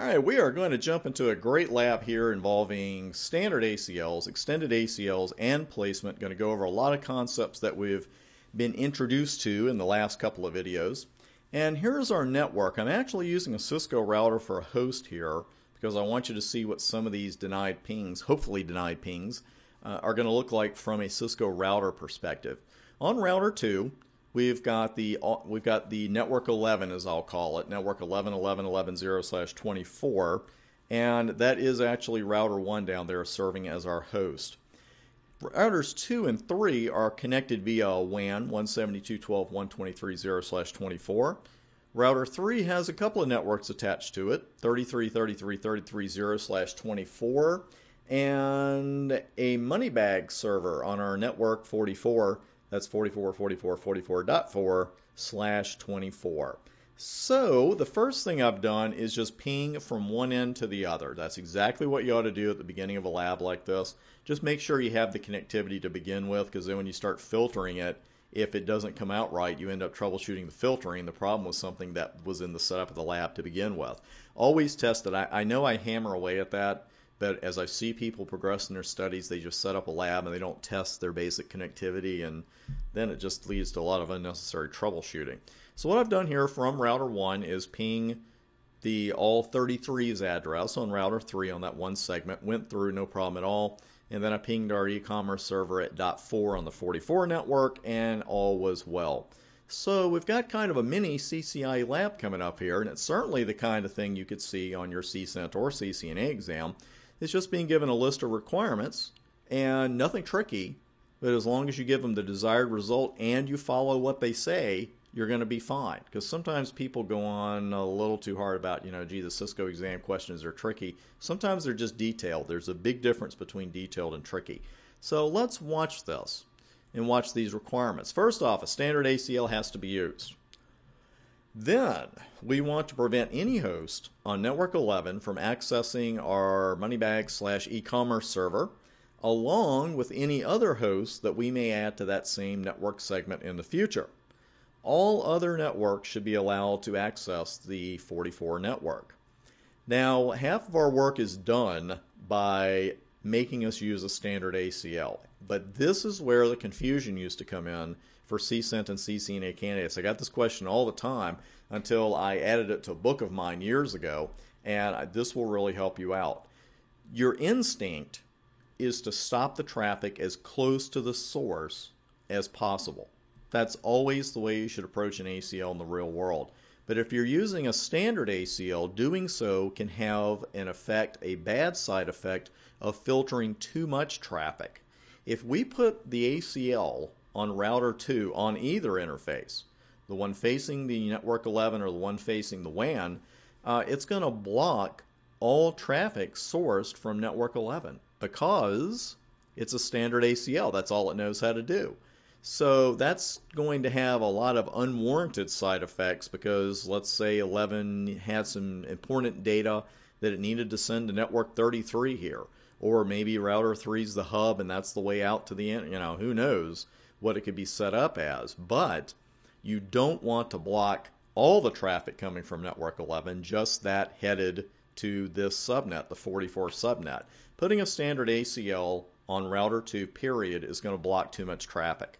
All right, we are going to jump into a great lab here involving standard ACLs, extended ACLs, and placement. Going to go over a lot of concepts that we've been introduced to in the last couple of videos. And here's our network. I'm actually using a Cisco router for a host here because I want you to see what some of these denied pings, hopefully denied pings, are going to look like from a Cisco router perspective. On router 2, we've got the network 11, as I'll call it, network 11.11.11.0/24, and that is actually router 1 down there serving as our host. Routers 2 and 3 are connected via WAN 172.12.123.0/24. Router 3 has a couple of networks attached to it, 33.33.33.0/24, and a money bag server on our network 44. That's 44.44.44.4/24. So the first thing I've done is just ping from one end to the other. That's exactly what you ought to do at the beginning of a lab like this. Just make sure you have the connectivity to begin with, because then when you start filtering it, if it doesn't come out right, you end up troubleshooting the filtering. The problem was something that was in the setup of the lab to begin with. Always test it. I know I hammer away at that, but as I see people progress in their studies, they just set up a lab and they don't test their basic connectivity, and then it just leads to a lot of unnecessary troubleshooting. So what I've done here from router 1 is ping the all 33's address on router 3 on that one segment, went through no problem at all, and then I pinged our e-commerce server at .4 on the 44 network, and all was well. So we've got kind of a mini CCIE lab coming up here, and it's certainly the kind of thing you could see on your CCENT or CCNA exam. It's just being given a list of requirements and nothing tricky, but as long as you give them the desired result and you follow what they say, you're going to be fine. Because sometimes people go on a little too hard about, you know, gee, the Cisco exam questions are tricky. Sometimes they're just detailed. There's a big difference between detailed and tricky. So let's watch this and watch these requirements. First off, a standard ACL has to be used. Then we want to prevent any host on network 11 from accessing our moneybag/e-commerce server, along with any other hosts that we may add to that same network segment in the future. All other networks should be allowed to access the 44 network. Now, half of our work is done by making us use a standard ACL, but this is where the confusion used to come in for CCENT and CCNA candidates. I got this question all the time until I added it to a book of mine years ago, and this will really help you out. Your instinct is to stop the traffic as close to the source as possible. That's always the way you should approach an ACL in the real world. But if you're using a standard ACL, doing so can have an effect, a bad side effect, of filtering too much traffic. If we put the ACL on router 2 on either interface, the one facing the network 11 or the one facing the WAN, it's going to block all traffic sourced from network 11 because it's a standard ACL. That's all it knows how to do. So that's going to have a lot of unwarranted side effects, because let's say 11 had some important data that it needed to send to network 33 here, or maybe router 3's the hub and that's the way out to the end. You know, who knows what it could be set up as, but you don't want to block all the traffic coming from network 11, just that headed to this subnet, the 44 subnet. Putting a standard ACL on router 2 period is going to block too much traffic.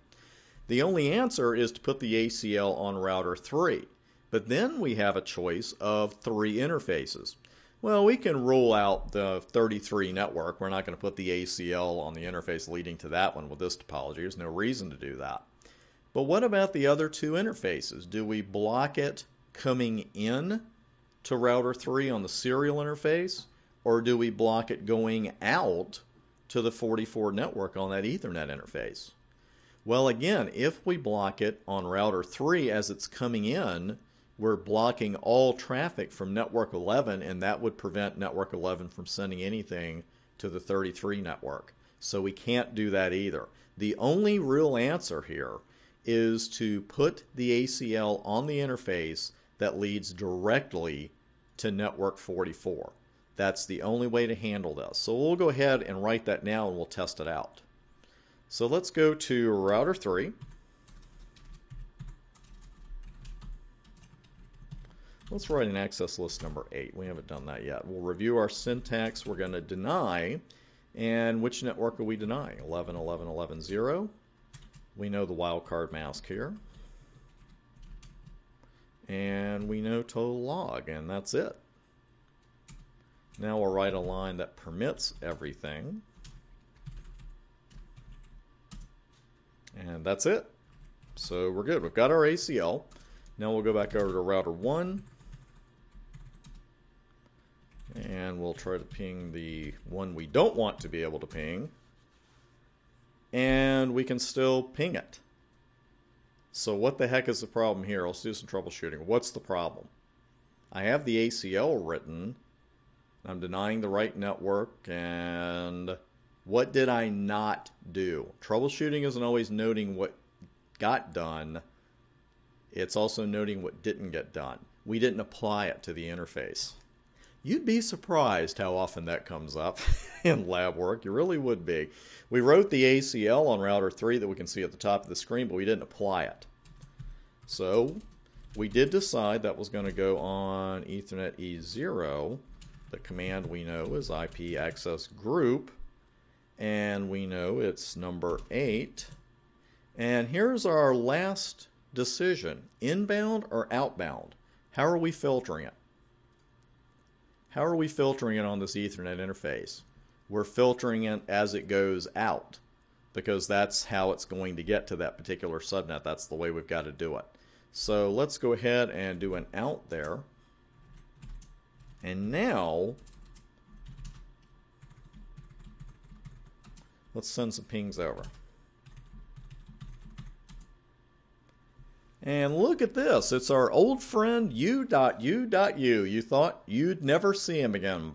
The only answer is to put the ACL on router 3, but then we have a choice of 3 interfaces. Well, we can rule out the 33 network. We're not going to put the ACL on the interface leading to that one with this topology. There's no reason to do that. But what about the other 2 interfaces? Do we block it coming in to router 3 on the serial interface, or do we block it going out to the 44 network on that Ethernet interface? Well, again, if we block it on router 3 as it's coming in, we're blocking all traffic from network 11, and that would prevent network 11 from sending anything to the 33 network. So we can't do that either. The only real answer here is to put the ACL on the interface that leads directly to network 44. That's the only way to handle this. So we'll go ahead and write that now and we'll test it out. So let's go to router 3. Let's write an access list number 8. We haven't done that yet. We'll review our syntax. We're going to deny. And which network are we denying? 11, 11, 11, 0. We know the wildcard mask here. And we know total log, and that's it. Now we'll write a line that permits everything. And that's it. So we're good. We've got our ACL. Now we'll go back over to router 1. And we'll try to ping the one we don't want to be able to ping. And we can still ping it. So what the heck is the problem here? Let's do some troubleshooting. What's the problem? I have the ACL written. I'm denying the right network. And what did I not do? Troubleshooting isn't always noting what got done. It's also noting what didn't get done. We didn't apply it to the interface. You'd be surprised how often that comes up in lab work. You really would be. We wrote the ACL on router 3 that we can see at the top of the screen, but we didn't apply it. So we did decide that was going to go on Ethernet E0. The command we know is IP access group, and we know it's number 8. And here's our last decision, inbound or outbound. How are we filtering it? How are we filtering it on this Ethernet interface? We're filtering it as it goes out, because that's how it's going to get to that particular subnet. That's the way we've got to do it. So let's go ahead and do an out there. And now, let's send some pings over. And look at this. It's our old friend u.u.u. You thought you'd never see him again.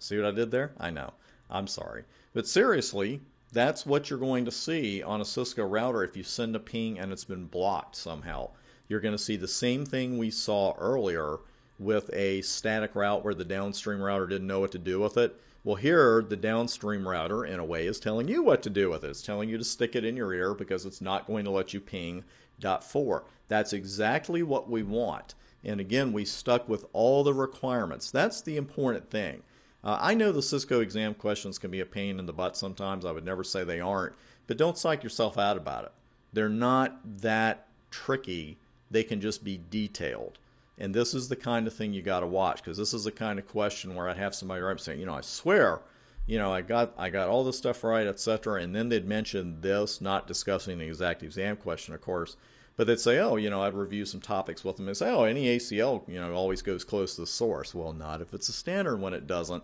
See what I did there? I know. I'm sorry. But seriously, that's what you're going to see on a Cisco router if you send a ping and it's been blocked somehow. You're going to see the same thing we saw earlier with a static route where the downstream router didn't know what to do with it. Well, here, the downstream router, in a way, is telling you what to do with it. It's telling you to stick it in your ear because it's not going to let you ping .4. That's exactly what we want. And again, we stuck with all the requirements. That's the important thing. I know the Cisco exam questions can be a pain in the butt sometimes. I would never say they aren't, but don't psych yourself out about it. They're not that tricky. They can just be detailed. And this is the kind of thing you got to watch, because this is the kind of question where I'd have somebody write saying, you know, I swear, you know, I got all this stuff right, etc. And then they'd mention this, not discussing the exact exam question, of course. But they'd say, oh, you know, I'd review some topics with them and say, oh, any ACL, you know, always goes close to the source. Well, not if it's a standard one. It doesn't.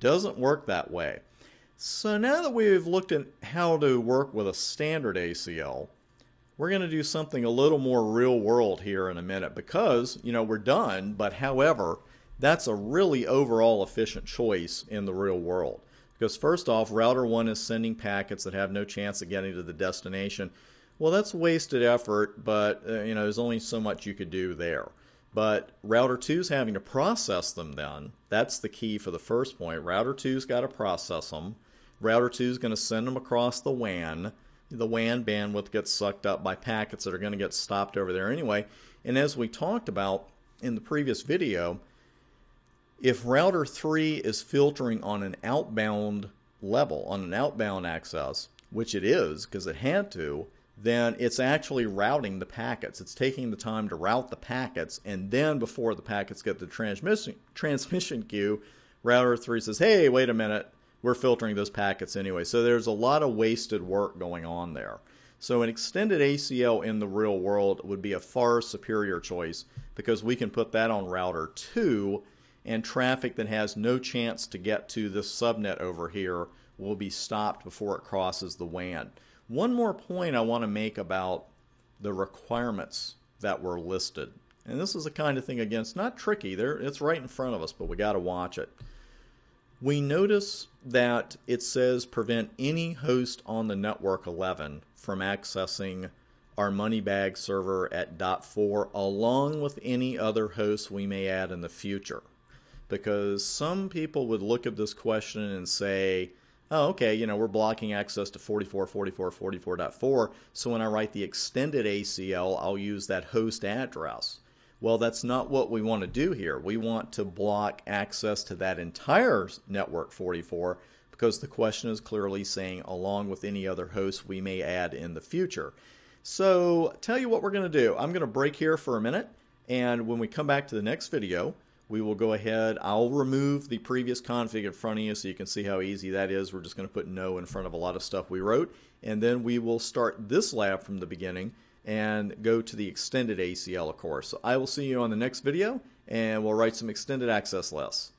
Doesn't work that way. So now that we've looked at how to work with a standard ACL, we're going to do something a little more real world here in a minute, because, you know, we're done. But however, that's a really overall efficient choice in the real world. Because first off, router 1 is sending packets that have no chance of getting to the destination. Well, that's wasted effort, but you know, there's only so much you could do there. But router 2 is having to process them then. That's the key for the first point. Router 2's got to process them. Router 2 is going to send them across the WAN. The WAN bandwidth gets sucked up by packets that are going to get stopped over there anyway. And as we talked about in the previous video, if router 3 is filtering on an outbound level, on an outbound access, which it is because it had to, then it's actually routing the packets. It's taking the time to route the packets, and then before the packets get to the transmission queue, router 3 says, hey, wait a minute, we're filtering those packets anyway. So there's a lot of wasted work going on there. So an extended ACL in the real world would be a far superior choice, because we can put that on router 2, and traffic that has no chance to get to this subnet over here will be stopped before it crosses the WAN. One more point I want to make about the requirements that were listed. And this is the kind of thing, again, it's not tricky. It's right in front of us, but we got to watch it. We notice that it says prevent any host on the network 11 from accessing our money bag server at .4, along with any other hosts we may add in the future. Because some people would look at this question and say, oh, okay, you know, we're blocking access to 44.44.44.4, so when I write the extended ACL, I'll use that host address. Well, that's not what we want to do here. We want to block access to that entire network 44 because the question is clearly saying along with any other hosts we may add in the future. So tell you what we're going to do. I'm going to break here for a minute, and when we come back to the next video, we will go ahead. I'll remove the previous config in front of you so you can see how easy that is. We're just going to put no in front of a lot of stuff we wrote, and then we will start this lab from the beginning and go to the extended ACL, of course. So I will see you on the next video, and we'll write some extended access lists.